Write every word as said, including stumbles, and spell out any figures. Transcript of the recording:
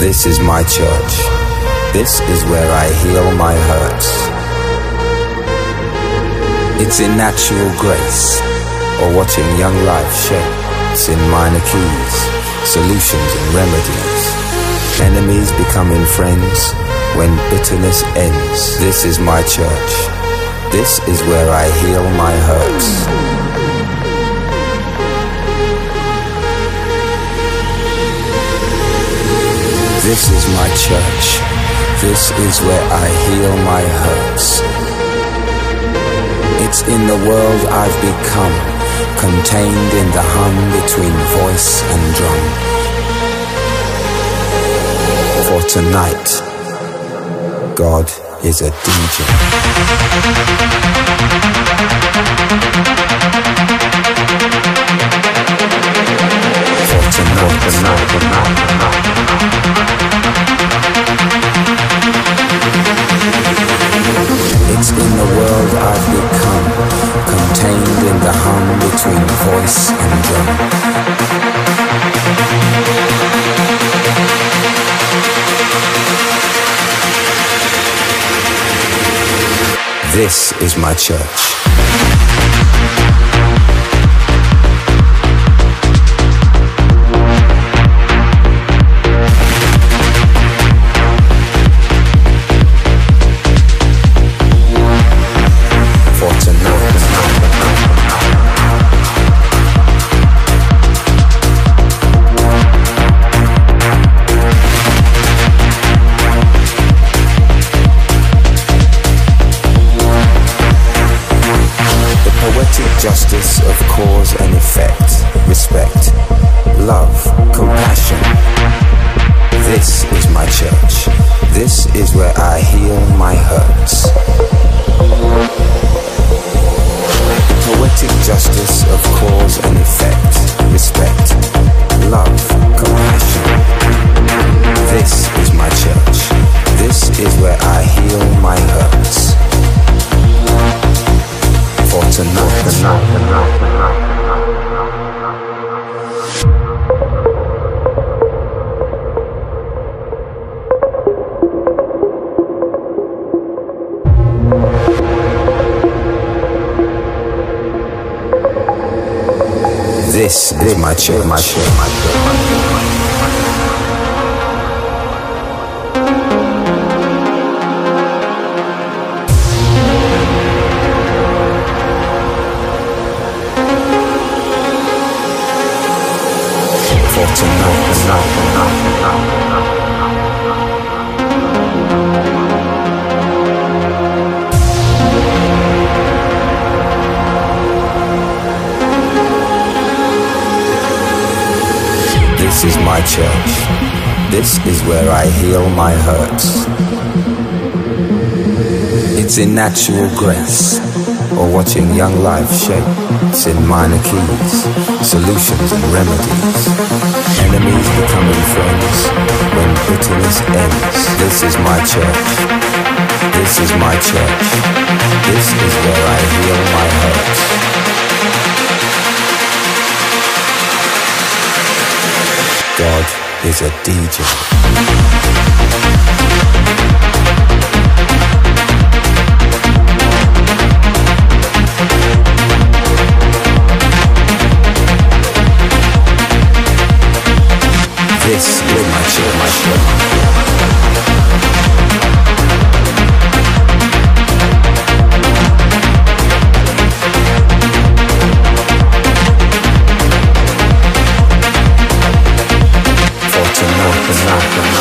This is my church. This is where I heal my hurts. It's in natural grace, or watching young life shape. It's in minor keys, solutions and remedies. Enemies becoming friends when bitterness ends. This is my church. This is where I heal my hurts. This is my church. This is where I heal my hurts. It's in the world I've become, contained in the hum between voice and drum. For tonight, God is a D J. For tonight, for tonight, for tonight. It's in the world I've become, contained in the hum between voice and drum. This is my church. Justice of cause and effect, respect, love, compassion. This is my church. This is where I heal my hurts. Poetic justice of cause and effect, respect, love, compassion. This is my church. This is where I heal my hurts. For tonight, tonight, tonight, tonight. This is my church, my church, my church. This is my church. This is where I heal my hurts. It's in natural grace, or watching young life shape. It's in minor keys, solutions and remedies. Enemies becoming friends when bitterness ends. This is my church. This is my church. This is where I heal my hurts. God is a D J. This is my show, my show. Not